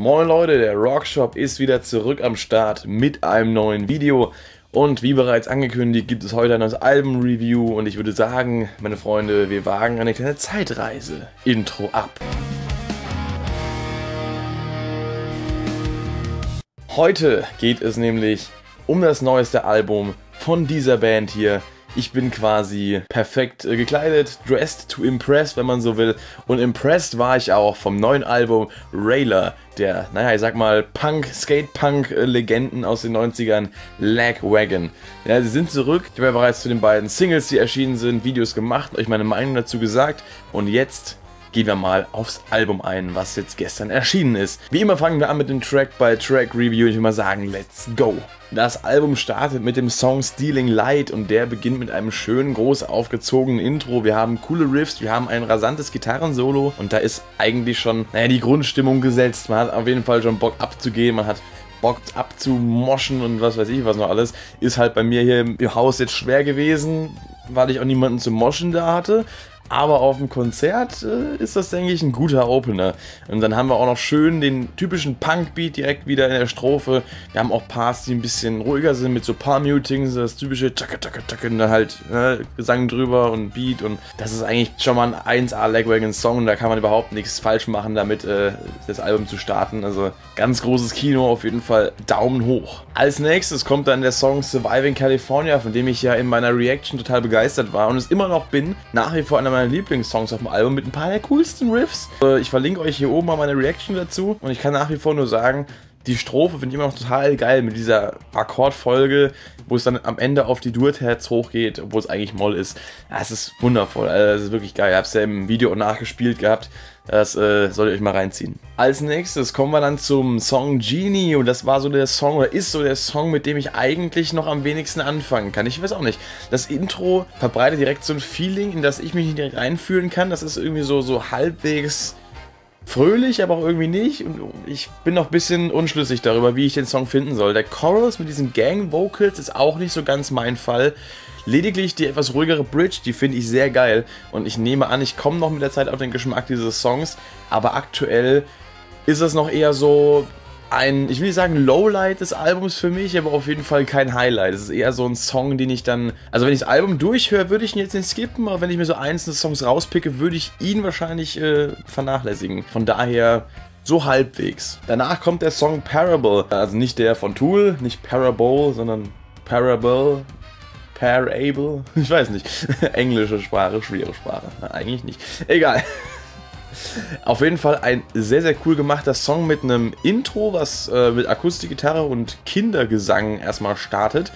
Moin Leute, der Rockshop ist wieder zurück am Start mit einem neuen Video und wie bereits angekündigt gibt es heute ein neues Album-Review und ich würde sagen, meine Freunde, wir wagen eine kleine Zeitreise. Intro ab. Heute geht es nämlich um das neueste Album von dieser Band hier. Ich bin quasi perfekt gekleidet, dressed to impress, wenn man so will. Und impressed war ich auch vom neuen Album Railer, der, naja, ich sag mal, Skate-Punk-Legenden aus den 90ern, Lagwagon. Ja, sie sind zurück. Ich habe ja bereits zu den beiden Singles, die erschienen sind, Videos gemacht, euch meine Meinung dazu gesagt. Und jetzt gehen wir mal aufs Album ein, was jetzt gestern erschienen ist. Wie immer fangen wir an mit dem Track-by-Track-Review. Ich will mal sagen, let's go! Das Album startet mit dem Song Stealing Light und der beginnt mit einem schönen, groß aufgezogenen Intro. Wir haben coole Riffs, wir haben ein rasantes Gitarrensolo und da ist eigentlich schon, naja, die Grundstimmung gesetzt. Man hat auf jeden Fall schon Bock abzugehen, man hat Bock abzumoschen und was weiß ich was noch alles. Ist halt bei mir hier im Haus jetzt schwer gewesen, weil ich auch niemanden zum Moschen da hatte. Aber auf dem Konzert ist das, denke ich, ein guter Opener. Und dann haben wir auch noch schön den typischen Punk-Beat direkt wieder in der Strophe. Wir haben auch Parts, die ein bisschen ruhiger sind, mit so Palm-Mutings, das typische Tacke-Tacke-Tacke und dann halt Gesang drüber und Beat. Und das ist eigentlich schon mal ein 1A-Lagwagon-Song. Da kann man überhaupt nichts falsch machen, damit das Album zu starten. Also ganz großes Kino, auf jeden Fall Daumen hoch. Als nächstes kommt dann der Song Surviving California, von dem ich ja in meiner Reaction total begeistert war und es immer noch bin, nach wie vor einer meiner Lieblingssongs auf dem Album mit ein paar der coolsten Riffs. Ich verlinke euch hier oben mal meine Reaction dazu und ich kann nach wie vor nur sagen, die Strophe finde ich immer noch total geil mit dieser Akkordfolge, wo es dann am Ende auf die Dur-Terz hochgeht, obwohl es eigentlich Moll ist. Ja, es ist wundervoll, also das ist wirklich geil. Ich habe es ja im Video nachgespielt gehabt. Das solltet ihr euch mal reinziehen. Als nächstes kommen wir dann zum Song Genie und das war so der Song oder ist so der Song, mit dem ich eigentlich noch am wenigsten anfangen kann. Ich weiß auch nicht. Das Intro verbreitet direkt so ein Feeling, in das ich mich nicht direkt reinfühlen kann. Das ist irgendwie so halbwegs fröhlich, aber auch irgendwie nicht und ich bin noch ein bisschen unschlüssig darüber, wie ich den Song finden soll. Der Chorus mit diesen Gang-Vocals ist auch nicht so ganz mein Fall. Lediglich die etwas ruhigere Bridge, die finde ich sehr geil und ich nehme an, ich komme noch mit der Zeit auf den Geschmack dieses Songs, aber aktuell ist es noch eher so ein, ich will nicht sagen Lowlight des Albums für mich, aber auf jeden Fall kein Highlight. Es ist eher so ein Song, den ich dann, also wenn ich das Album durchhöre, würde ich ihn jetzt nicht skippen, aber wenn ich mir so einzelne Songs rauspicke, würde ich ihn wahrscheinlich vernachlässigen. Von daher so halbwegs. Danach kommt der Song Parable, also nicht der von Tool, nicht Parable, sondern Parable. Parable? Ich weiß nicht. Englische Sprache, schwere Sprache. Na, eigentlich nicht. Egal. Auf jeden Fall ein sehr, sehr cool gemachter Song mit einem Intro, was mit Akustikgitarre und Kindergesang erstmal startet.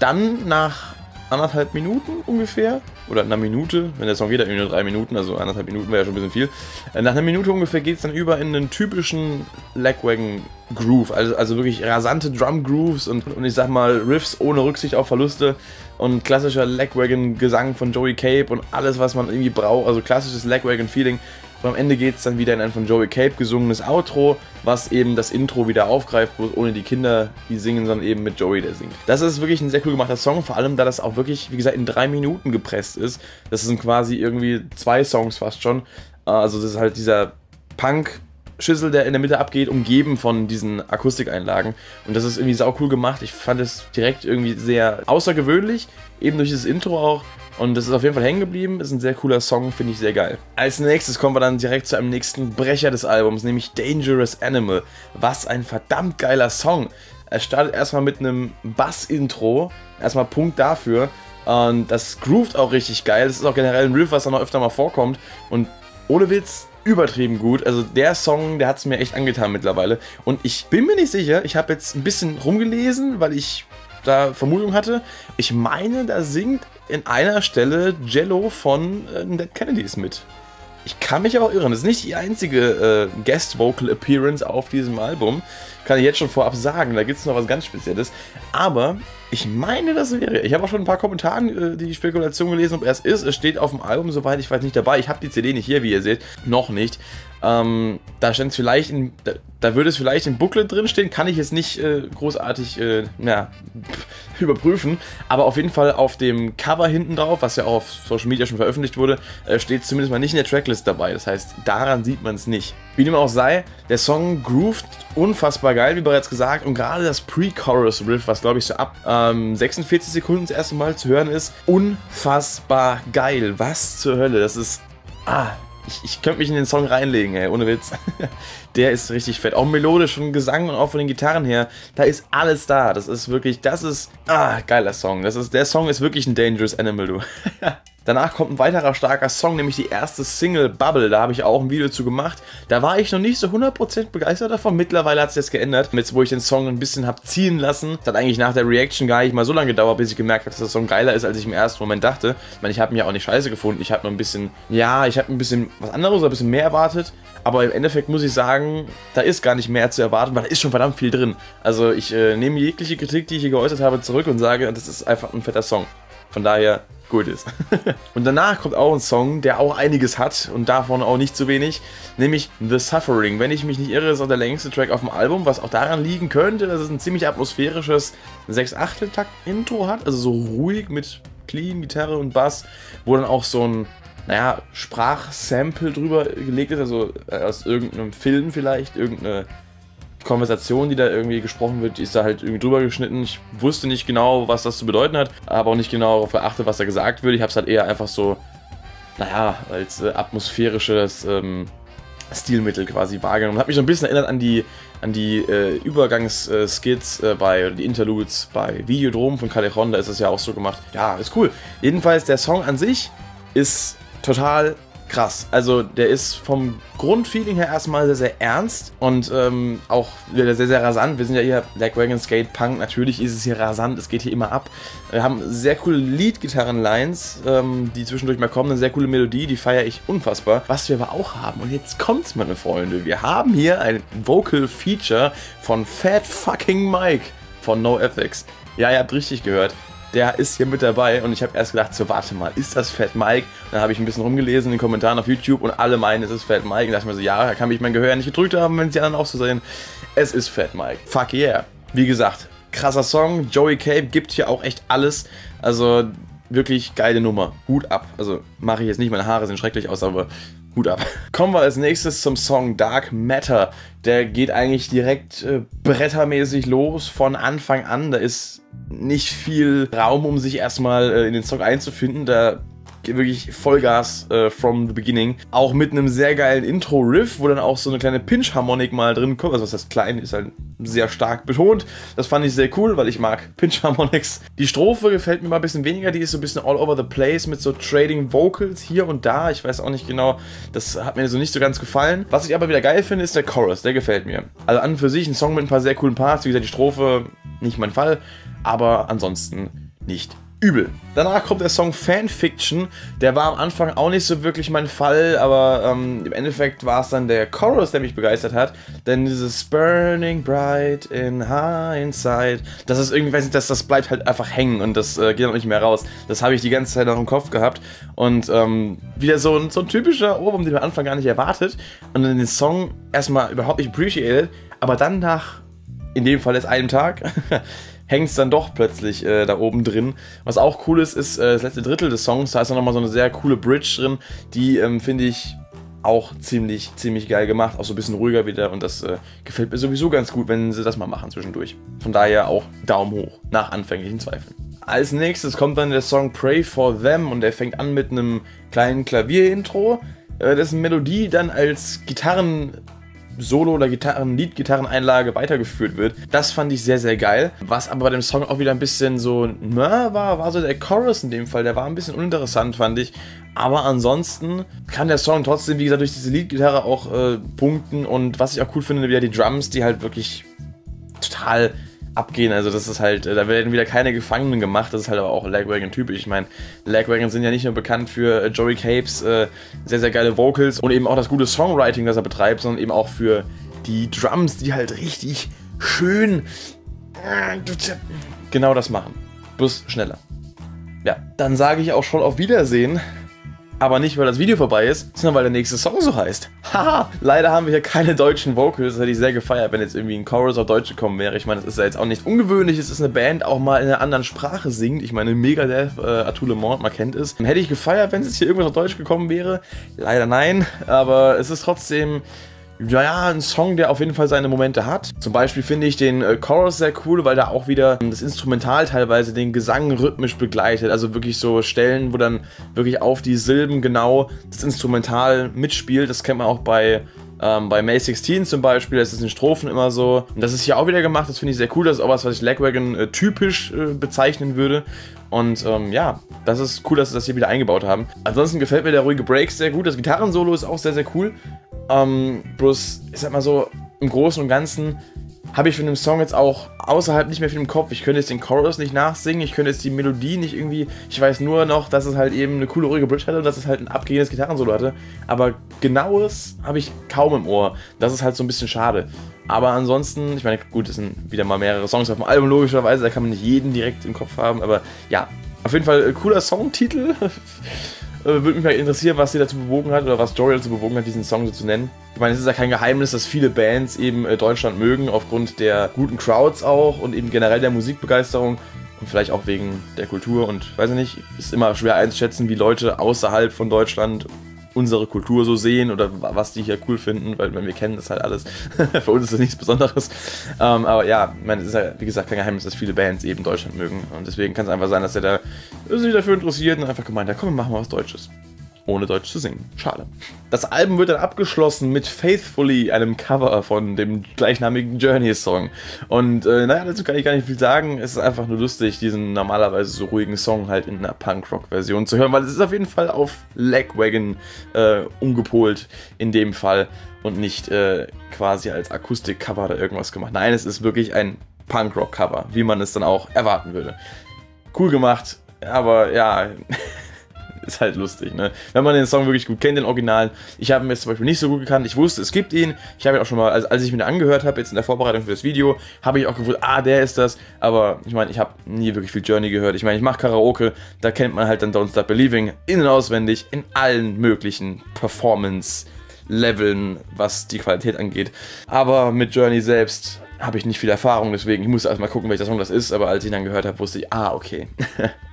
Dann nach 1,5 Minuten ungefähr, oder einer Minute, wenn der Song geht, dann nur 3 Minuten, also 1,5 Minuten wäre ja schon ein bisschen viel. Nach einer Minute ungefähr geht es dann über in einen typischen Lagwagon-Groove, also wirklich rasante Drum-Grooves und ich sag mal Riffs ohne Rücksicht auf Verluste und klassischer Lagwagon-Gesang von Joey Cape und alles, was man irgendwie braucht, also klassisches Lagwagon-Feeling. Und am Ende geht es dann wieder in ein von Joey Cape gesungenes Outro, was eben das Intro wieder aufgreift, bloß ohne die Kinder, die singen, sondern eben mit Joey, der singt. Das ist wirklich ein sehr cool gemachter Song, vor allem, da das auch wirklich, wie gesagt, in 3 Minuten gepresst ist. Das sind quasi irgendwie 2 Songs fast schon. Also das ist halt dieser Punk-Schüssel, der in der Mitte abgeht, umgeben von diesen Akustikeinlagen. Und das ist irgendwie saucool gemacht. Ich fand es direkt irgendwie sehr außergewöhnlich, eben durch dieses Intro auch. Und das ist auf jeden Fall hängen geblieben, ist ein sehr cooler Song, finde ich sehr geil. Als nächstes kommen wir dann direkt zu einem nächsten Brecher des Albums, nämlich Dangerous Animal. Was ein verdammt geiler Song. Er startet erstmal mit einem Bass-Intro, erstmal Punkt dafür. Und das groovt auch richtig geil, das ist auch generell ein Riff, was auch noch öfter mal vorkommt. Und ohne Witz, übertrieben gut. Also der Song, der hat es mir echt angetan mittlerweile. Und ich bin mir nicht sicher, ich habe jetzt ein bisschen rumgelesen, weil ich da Vermutung hatte. Ich meine, da singt in einer Stelle Jello von Dead Kennedys mit. Ich kann mich aber auch irren. Das ist nicht die einzige Guest-Vocal-Appearance auf diesem Album. Kann ich jetzt schon vorab sagen. Da gibt es noch was ganz Spezielles. Aber ich meine, das wäre. Ich habe auch schon ein paar Kommentaren die Spekulation gelesen, ob er es ist. Es steht auf dem Album, soweit ich weiß, nicht dabei. Ich habe die CD nicht hier, wie ihr seht. Noch nicht. Da stand es vielleicht in. Da würde es vielleicht im Booklet drinstehen, kann ich jetzt nicht großartig überprüfen. Aber auf jeden Fall auf dem Cover hinten drauf, was ja auch auf Social Media schon veröffentlicht wurde, steht zumindest mal nicht in der Tracklist dabei. Das heißt, daran sieht man es nicht. Wie dem auch sei, der Song groovt unfassbar geil, wie bereits gesagt, und gerade das Pre-Chorus-Riff, was glaube ich so ab 46 Sekunden das erste Mal zu hören ist, unfassbar geil. Was zur Hölle, das ist... Ich könnte mich in den Song reinlegen, ey, ohne Witz. Der ist richtig fett. Auch melodisch und Gesang und auch von den Gitarren her, da ist alles da. Das ist wirklich, das ist, geiler Song. Der Song ist wirklich ein Dangerous Animal, du. Danach kommt ein weiterer starker Song, nämlich die erste Single Bubble. Da habe ich auch ein Video zu gemacht. Da war ich noch nicht so 100% begeistert davon. Mittlerweile hat sich das geändert. Jetzt, wo ich den Song ein bisschen habe ziehen lassen, das hat eigentlich nach der Reaction gar nicht mal so lange gedauert, bis ich gemerkt habe, dass der Song geiler ist, als ich im ersten Moment dachte. Ich meine, ich habe mich ja auch nicht scheiße gefunden. Ich habe noch ein bisschen, ja, ich habe ein bisschen was anderes, ein bisschen mehr erwartet. Aber im Endeffekt muss ich sagen, da ist gar nicht mehr zu erwarten, weil da ist schon verdammt viel drin. Also ich nehme jegliche Kritik, die ich hier geäußert habe, zurück und sage, das ist einfach ein fetter Song. Von daher... gut ist. Und danach kommt auch ein Song, der auch einiges hat und davon auch nicht zu wenig, nämlich The Suffering. Wenn ich mich nicht irre, ist auch der längste Track auf dem Album, was auch daran liegen könnte, dass es ein ziemlich atmosphärisches 6/8-Takt-Intro hat, also so ruhig mit Clean, Gitarre und Bass, wo dann auch so ein, naja, Sprachsample drüber gelegt ist, also aus irgendeinem Film vielleicht, irgendeine Konversation, die da irgendwie gesprochen wird, die ist da halt irgendwie drüber geschnitten. Ich wusste nicht genau, was das zu bedeuten hat, habe auch nicht genau darauf geachtet, was da gesagt wird. Ich habe es halt eher einfach so, naja, als atmosphärisches Stilmittel quasi wahrgenommen. Hat mich so ein bisschen erinnert an die Übergangsskits oder die Interludes bei Videodrome von Callejón. Da ist das ja auch so gemacht. Ja, ist cool. Jedenfalls, der Song an sich ist total krass. Also der ist vom Grundfeeling her erstmal sehr, sehr ernst und auch wieder sehr, sehr rasant. Wir sind ja hier Lagwagon, Skate, Punk, natürlich ist es hier rasant, es geht hier immer ab. Wir haben sehr coole Lead-Gitarren-Lines, die zwischendurch mal kommen, eine sehr coole Melodie, die feiere ich unfassbar. Was wir aber auch haben, und jetzt kommt's, meine Freunde, wir haben hier ein Vocal-Feature von Fat fucking Mike von NoFX. Ja, ihr habt richtig gehört. Der ist hier mit dabei und ich habe erst gedacht, so warte mal, ist das Fat Mike? Und dann habe ich ein bisschen rumgelesen in den Kommentaren auf YouTube und alle meinen, es ist Fat Mike. Und dachte mir so, ja, da kann mich mein Gehör nicht gedrückt haben, wenn es die anderen auch so sehen. Es ist Fat Mike. Fuck yeah. Wie gesagt, krasser Song. Joey Cape gibt hier auch echt alles. Also wirklich geile Nummer. Hut ab. Also mache ich jetzt nicht, meine Haare sehen schrecklich aus, aber... Hut ab. Kommen wir als nächstes zum Song Dark Matter. Der geht eigentlich direkt brettermäßig los von Anfang an. Da ist nicht viel Raum, um sich erstmal in den Song einzufinden. Da geht wirklich Vollgas from the beginning. Auch mit einem sehr geilen Intro-Riff, wo dann auch so eine kleine Pinch-Harmonik mal drin kommt. Also was das kleine ist, halt sehr stark betont. Das fand ich sehr cool, weil ich mag Pinch-Harmonics. Die Strophe gefällt mir mal ein bisschen weniger, die ist so ein bisschen all over the place mit so Trading Vocals hier und da. Ich weiß auch nicht genau, das hat mir so nicht so ganz gefallen. Was ich aber wieder geil finde, ist der Chorus, der gefällt mir. Also an und für sich ein Song mit ein paar sehr coolen Parts. Wie gesagt, die Strophe nicht mein Fall, aber ansonsten nicht übel. Danach kommt der Song Fanfiction, der war am Anfang auch nicht so wirklich mein Fall, aber im Endeffekt war es dann der Chorus, der mich begeistert hat, denn dieses Burning Bright in Hindsight, das ist irgendwie, weiß nicht, das bleibt halt einfach hängen und das geht auch nicht mehr raus. Das habe ich die ganze Zeit noch im Kopf gehabt und wieder so ein typischer Ohrwurm, den man am Anfang gar nicht erwartet und dann den Song erstmal überhaupt nicht appreciated, aber dann nach, in dem Fall jetzt einem Tag, hängt es dann doch plötzlich da oben drin. Was auch cool ist das letzte Drittel des Songs, da ist dann nochmal so eine sehr coole Bridge drin, die finde ich auch ziemlich geil gemacht, auch so ein bisschen ruhiger wieder und das gefällt mir sowieso ganz gut, wenn sie das mal machen zwischendurch. Von daher auch Daumen hoch, nach anfänglichen Zweifeln. Als nächstes kommt dann der Song Pray for Them und der fängt an mit einem kleinen Klavier-Intro, dessen Melodie dann als Gitarren... Solo- oder Lead-Gitarren-Einlage weitergeführt wird. Das fand ich sehr, sehr geil. Was aber bei dem Song auch wieder ein bisschen so war so der Chorus in dem Fall. Der war ein bisschen uninteressant, fand ich. Aber ansonsten kann der Song trotzdem, wie gesagt, durch diese Lead-Gitarre auch punkten. Und was ich auch cool finde, wieder die Drums, die halt wirklich total abgehen. Also das ist halt, da werden wieder keine Gefangenen gemacht. Das ist halt aber auch Lagwagon-typisch. Ich meine, Lagwagon sind ja nicht nur bekannt für Joey Capes sehr, sehr geile Vocals und eben auch das gute Songwriting, das er betreibt, sondern eben auch für die Drums, die halt richtig schön genau das machen. Bloß schneller. Ja, dann sage ich auch schon auf Wiedersehen. Aber nicht, weil das Video vorbei ist, sondern weil der nächste Song so heißt. Haha, leider haben wir hier keine deutschen Vocals, das hätte ich sehr gefeiert, wenn jetzt irgendwie ein Chorus auf Deutsch gekommen wäre. Ich meine, das ist ja jetzt auch nichts Ungewöhnliches, dass eine Band auch mal in einer anderen Sprache singt. Ich meine, Megadeth, A Tool, man kennt es. Hätte ich gefeiert, wenn es jetzt hier irgendwas auf Deutsch gekommen wäre. Leider nein, aber es ist trotzdem ja, ein Song, der auf jeden Fall seine Momente hat. Zum Beispiel finde ich den Chorus sehr cool, weil da auch wieder das Instrumental teilweise den Gesang rhythmisch begleitet. Also wirklich so Stellen, wo dann wirklich auf die Silben genau das Instrumental mitspielt. Das kennt man auch bei May 16 zum Beispiel, das ist in Strophen immer so. Und das ist hier auch wieder gemacht, das finde ich sehr cool. Das ist auch was, was ich Lagwagon typisch bezeichnen würde. Und ja, das ist cool, dass sie das hier wieder eingebaut haben. Ansonsten gefällt mir der ruhige Break sehr gut. Das Gitarrensolo ist auch sehr, sehr cool. Bloß, ich sag mal so, im Großen und Ganzen habe ich von dem Song jetzt auch außerhalb nicht mehr viel im Kopf. Ich könnte jetzt den Chorus nicht nachsingen, ich könnte jetzt die Melodie nicht irgendwie... Ich weiß nur noch, dass es halt eben eine coole, ruhige Bridge hatte und dass es halt ein abgehendes Gitarrensolo hatte. Aber Genaues habe ich kaum im Ohr. Das ist halt so ein bisschen schade. Aber ansonsten, ich meine, gut, es sind wieder mal mehrere Songs auf dem Album, logischerweise. Da kann man nicht jeden direkt im Kopf haben, aber ja. Auf jeden Fall cooler Songtitel. Würde mich mal interessieren, was sie dazu bewogen hat oder was Joey dazu bewogen hat, diesen Song so zu nennen. Ich meine, es ist ja kein Geheimnis, dass viele Bands eben Deutschland mögen, aufgrund der guten Crowds auch und eben generell der Musikbegeisterung und vielleicht auch wegen der Kultur und weiß ich nicht, ist immer schwer einzuschätzen, wie Leute außerhalb von Deutschland unsere Kultur so sehen oder was die hier cool finden, weil wir kennen das halt alles. Für uns ist das nichts Besonderes. Aber ja, ich meine, es ist ja, wie gesagt, kein Geheimnis, dass viele Bands eben Deutschland mögen. Und deswegen kann es einfach sein, dass er da sich dafür interessiert und einfach gemeint hat, komm, machen wir was Deutsches. Ohne Deutsch zu singen. Schade. Das Album wird dann abgeschlossen mit Faithfully, einem Cover von dem gleichnamigen Journey-Song. Und naja, dazu kann ich gar nicht viel sagen. Es ist einfach nur lustig, diesen normalerweise so ruhigen Song halt in einer Punk-Rock-Version zu hören, weil es ist auf jeden Fall auf Lagwagon umgepolt in dem Fall und nicht quasi als Akustik-Cover oder irgendwas gemacht. Nein, es ist wirklich ein Punk-Rock-Cover, wie man es dann auch erwarten würde. Cool gemacht, aber ja... Ist halt lustig, ne? Wenn man den Song wirklich gut kennt, den Originalen. Ich habe ihn jetzt zum Beispiel nicht so gut gekannt. Ich wusste, es gibt ihn. Ich habe ihn auch schon mal, als ich mir den angehört habe, jetzt in der Vorbereitung für das Video, habe ich auch gewusst, ah, der ist das. Aber ich meine, ich habe nie wirklich viel Journey gehört. Ich meine, ich mache Karaoke, da kennt man halt dann Don't Stop Believing in- und auswendig in allen möglichen Performance-Leveln, was die Qualität angeht. Aber mit Journey selbst habe ich nicht viel Erfahrung, deswegen, ich musste erstmal gucken, welcher Song das ist, aber als ich ihn dann gehört habe, wusste ich, ah, okay.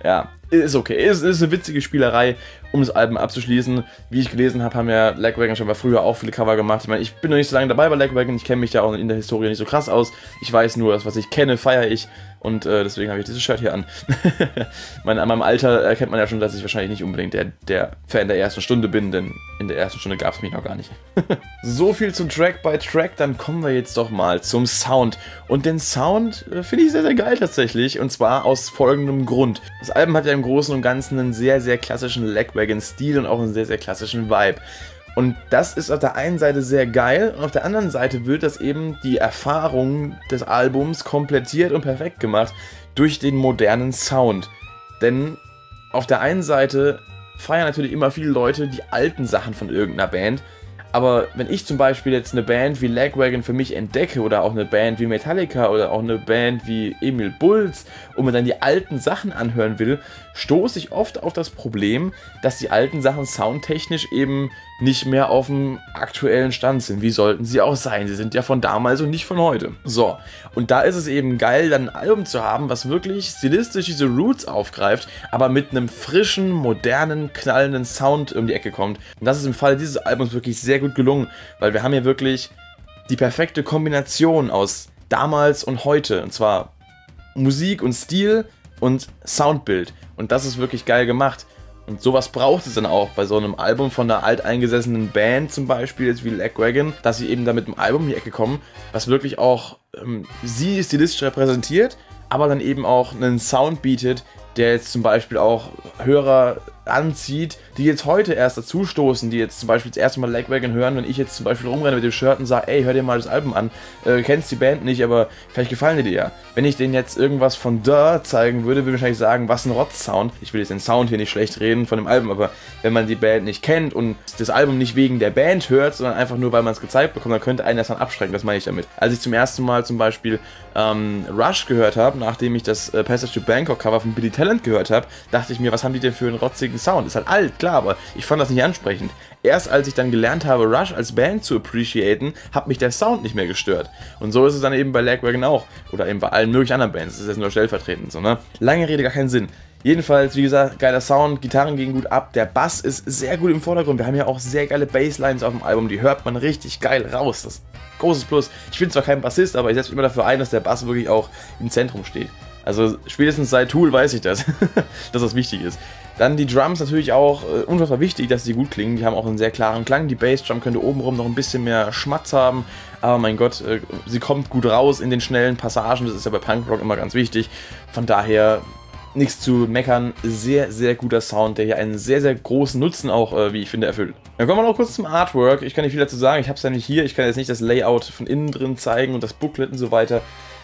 Ja, ist okay. Ist eine witzige Spielerei, um das Album abzuschließen. Wie ich gelesen habe, haben ja Lagwagon schon mal früher auch viele Cover gemacht. Ich meine, ich bin noch nicht so lange dabei bei Lagwagon, ich kenne mich da auch in der Historie nicht so krass aus. Ich weiß nur, das, was ich kenne, feiere ich und deswegen habe ich dieses Shirt hier an. An meinem Alter erkennt man ja schon, dass ich wahrscheinlich nicht unbedingt der Fan der ersten Stunde bin, denn in der ersten Stunde gab es mich noch gar nicht. So viel zum Track by Track, dann kommen wir jetzt doch mal zum Sound. Und den Sound finde ich sehr, sehr geil tatsächlich, und zwar aus folgendem Grund. Das Album hat ja im Großen und Ganzen einen sehr, sehr klassischen Lagwagon-Stil und auch einen sehr, sehr klassischen Vibe. Und das ist auf der einen Seite sehr geil und auf der anderen Seite wird das eben die Erfahrung des Albums komplettiert und perfekt gemacht durch den modernen Sound. Denn auf der einen Seite feiern natürlich immer viele Leute die alten Sachen von irgendeiner Band. Aber wenn ich zum Beispiel jetzt eine Band wie Lagwagon für mich entdecke oder auch eine Band wie Metallica oder auch eine Band wie Emil Bulls und mir dann die alten Sachen anhören will, stoße ich oft auf das Problem, dass die alten Sachen soundtechnisch eben nicht mehr auf dem aktuellen Stand sind. Wie sollten sie auch sein? Sie sind ja von damals und nicht von heute. So, und da ist es eben geil, dann ein Album zu haben, was wirklich stilistisch diese Roots aufgreift, aber mit einem frischen, modernen, knallenden Sound um die Ecke kommt. Und das ist im Fall dieses Albums wirklich sehr gut gelungen, weil wir haben hier wirklich die perfekte Kombination aus damals und heute, und zwar Musik und Stil und Soundbild, und das ist wirklich geil gemacht. Und sowas braucht es dann auch bei so einem Album von einer alteingesessenen Band zum Beispiel, jetzt wie Lagwagon, dass sie eben da mit einem Album in die Ecke kommen, was wirklich auch sie stilistisch repräsentiert, aber dann eben auch einen Sound bietet, der jetzt zum Beispiel auch Hörer anzieht, die jetzt heute erst dazu stoßen, die jetzt zum Beispiel das erste Mal Lagwagon hören, wenn ich jetzt zum Beispiel rumrenne mit dem Shirt und sage, ey, hör dir mal das Album an, kennst die Band nicht, aber vielleicht gefallen dir ja. Wenn ich denen jetzt irgendwas von da zeigen würde, würde ich wahrscheinlich sagen, was ein Rotz-Sound. Ich will jetzt den Sound hier nicht schlecht reden von dem Album, aber wenn man die Band nicht kennt und das Album nicht wegen der Band hört, sondern einfach nur, weil man es gezeigt bekommt, dann könnte einen das dann abschrecken, das meine ich damit. Als ich zum ersten Mal zum Beispiel Rush gehört habe, nachdem ich das Passage to Bangkok Cover von Billy Talent gehört habe, dachte ich mir, was haben die denn für einen rotzigen Sound? Ist halt alt, klar, aber ich fand das nicht ansprechend. Erst als ich dann gelernt habe, Rush als Band zu appreciaten, hat mich der Sound nicht mehr gestört. Und so ist es dann eben bei Lagwagon auch. Oder eben bei allen möglichen anderen Bands. Das ist jetzt nur stellvertretend so, ne? Lange Rede, gar keinen Sinn. Jedenfalls, wie gesagt, geiler Sound, Gitarren gehen gut ab, der Bass ist sehr gut im Vordergrund. Wir haben ja auch sehr geile Basslines auf dem Album, die hört man richtig geil raus. Das ist ein großes Plus. Ich bin zwar kein Bassist, aber ich setze mich immer dafür ein, dass der Bass wirklich auch im Zentrum steht. Also spätestens seit Tool weiß ich das, dass das wichtig ist. Dann die Drums natürlich auch unfassbar wichtig, dass die gut klingen. Die haben auch einen sehr klaren Klang. Die Bassdrum könnte obenrum noch ein bisschen mehr Schmatz haben. Aber mein Gott, sie kommt gut raus in den schnellen Passagen. Das ist ja bei Punkrock immer ganz wichtig. Von daher nichts zu meckern. Sehr, sehr guter Sound, der hier einen sehr, sehr großen Nutzen auch, wie ich finde, erfüllt. Dann kommen wir noch kurz zum Artwork. Ich kann nicht viel dazu sagen. Ich habe es ja nicht hier. Ich kann jetzt nicht das Layout von innen drin zeigen und das Booklet und so weiter.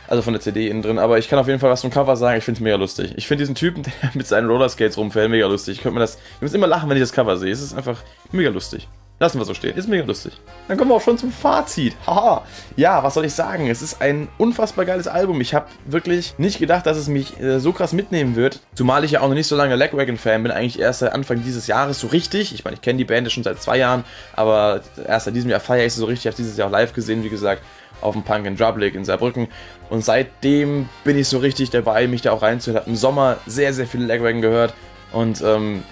Also von der CD innen drin, aber ich kann auf jeden Fall was zum Cover sagen, ich finde es mega lustig. Ich finde diesen Typen, der mit seinen Rollerskates rumfällt, mega lustig. Ich muss immer lachen, wenn ich das Cover sehe. Es ist einfach mega lustig. Lassen wir so stehen, ist mega lustig. Dann kommen wir auch schon zum Fazit. Haha, ja, was soll ich sagen? Es ist ein unfassbar geiles Album. Ich habe wirklich nicht gedacht, dass es mich so krass mitnehmen wird. Zumal ich ja auch noch nicht so lange Lagwagon-Fan bin, eigentlich erst seit Anfang dieses Jahres so richtig. Ich meine, ich kenne die Band schon seit 2 Jahren, aber erst seit diesem Jahr feiere ich sie so richtig. Ich habe dieses Jahr auch live gesehen, wie gesagt, auf dem Punk and Drublic in Saarbrücken. Und seitdem bin ich so richtig dabei, mich da auch reinzuhören. Hab im Sommer sehr, sehr viel Lagwagon gehört. Und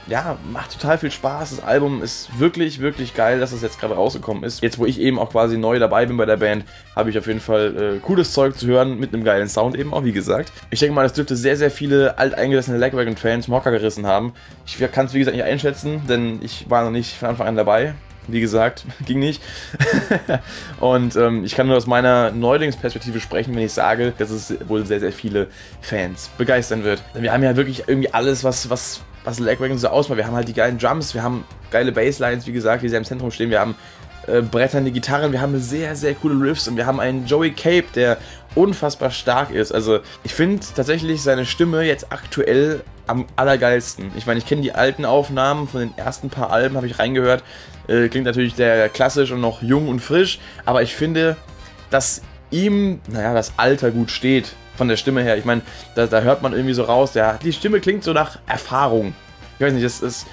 ja, macht total viel Spaß. Das Album ist wirklich, wirklich geil, dass das jetzt gerade rausgekommen ist. Jetzt, wo ich eben auch quasi neu dabei bin bei der Band, habe ich auf jeden Fall cooles Zeug zu hören, mit einem geilen Sound eben auch, wie gesagt. Ich denke mal, das dürfte sehr, sehr viele alteingesessene Lagwagon-Fans vom Hocker gerissen haben. Ich kann es, wie gesagt, nicht einschätzen, denn ich war noch nicht von Anfang an dabei. Wie gesagt, ging nicht. Und ich kann nur aus meiner Neulingsperspektive sprechen, wenn ich sage, dass es wohl sehr, sehr viele Fans begeistern wird. Denn wir haben ja wirklich irgendwie alles, was Lagwagon so ausmacht. Wir haben halt die geilen Drums, wir haben geile Basslines, wie gesagt, die sehr im Zentrum stehen. Wir haben bretternde Gitarren, wir haben sehr, sehr coole Riffs und wir haben einen Joey Cape, der unfassbar stark ist. Also ich finde tatsächlich seine Stimme jetzt aktuell am allergeilsten. Ich meine, ich kenne die alten Aufnahmen von den ersten paar Alben, habe ich reingehört. Klingt natürlich sehr klassisch und noch jung und frisch, aber ich finde, dass ihm, naja, das Alter gut steht von der Stimme her. Ich meine, da hört man irgendwie so raus, ja, die Stimme klingt so nach Erfahrung. Ich weiß nicht, das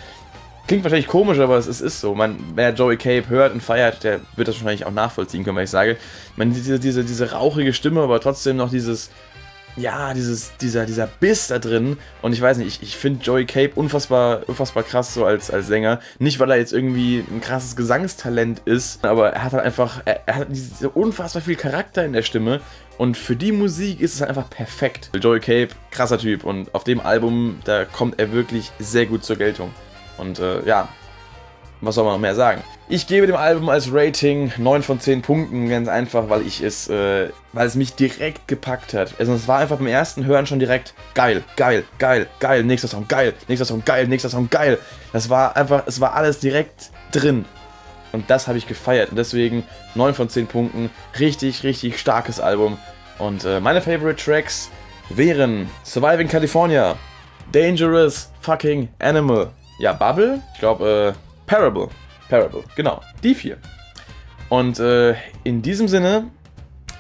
klingt wahrscheinlich komisch, aber es ist so. Wer Joey Cape hört und feiert, der wird das wahrscheinlich auch nachvollziehen können, wenn ich sage. Man sieht diese rauchige Stimme, aber trotzdem noch dieses, ja, dieser Biss da drin. Und ich weiß nicht, ich finde Joey Cape unfassbar krass so als Sänger. Nicht, weil er jetzt irgendwie ein krasses Gesangstalent ist, aber er hat halt einfach, er hat unfassbar viel Charakter in der Stimme. Und für die Musik ist es halt einfach perfekt. Joey Cape, krasser Typ. Und auf dem Album, da kommt er wirklich sehr gut zur Geltung. Und ja, was soll man noch mehr sagen? Ich gebe dem Album als Rating 9 von 10 Punkten, ganz einfach, weil es mich direkt gepackt hat. Also es war einfach beim ersten Hören schon direkt geil, geil, geil, geil, nächster Song, geil, nächster Song, geil, nächster Song, geil. Das war einfach, es war alles direkt drin. Und das habe ich gefeiert. Und deswegen 9 von 10 Punkten, richtig, richtig starkes Album. Und meine Favorite Tracks wären Surviving California, Dangerous fucking Animal, ja, Bubble, ich glaube, Parable, genau, die 4. Und in diesem Sinne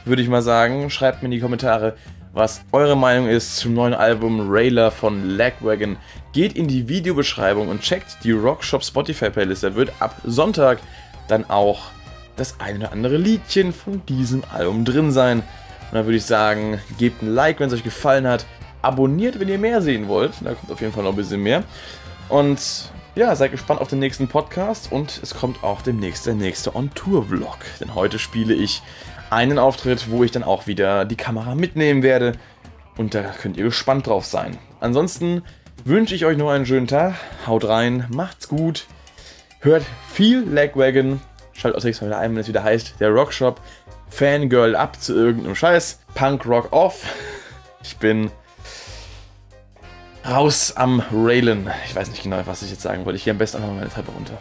würde ich mal sagen, schreibt mir in die Kommentare, was eure Meinung ist zum neuen Album Railer von Lagwagon. Geht in die Videobeschreibung und checkt die Rockshop Spotify-Playlist, da wird ab Sonntag dann auch das eine oder andere Liedchen von diesem Album drin sein. Und dann würde ich sagen, gebt ein Like, wenn es euch gefallen hat, abonniert, wenn ihr mehr sehen wollt, da kommt auf jeden Fall noch ein bisschen mehr. Und ja, seid gespannt auf den nächsten Podcast und es kommt auch demnächst der nächste On-Tour-Vlog. Denn heute spiele ich einen Auftritt, wo ich dann auch wieder die Kamera mitnehmen werde. Und da könnt ihr gespannt drauf sein. Ansonsten wünsche ich euch noch einen schönen Tag. Haut rein, macht's gut. Hört viel Lagwagon. Schaltet euch nächstes Mal wieder ein, wenn es wieder heißt, der Rockshop. Fangirl ab zu irgendeinem Scheiß. Punk Rock off. Ich bin raus am Railen. Ich weiß nicht genau, was ich jetzt sagen wollte. Ich gehe am besten einfach mal meine Treppe runter.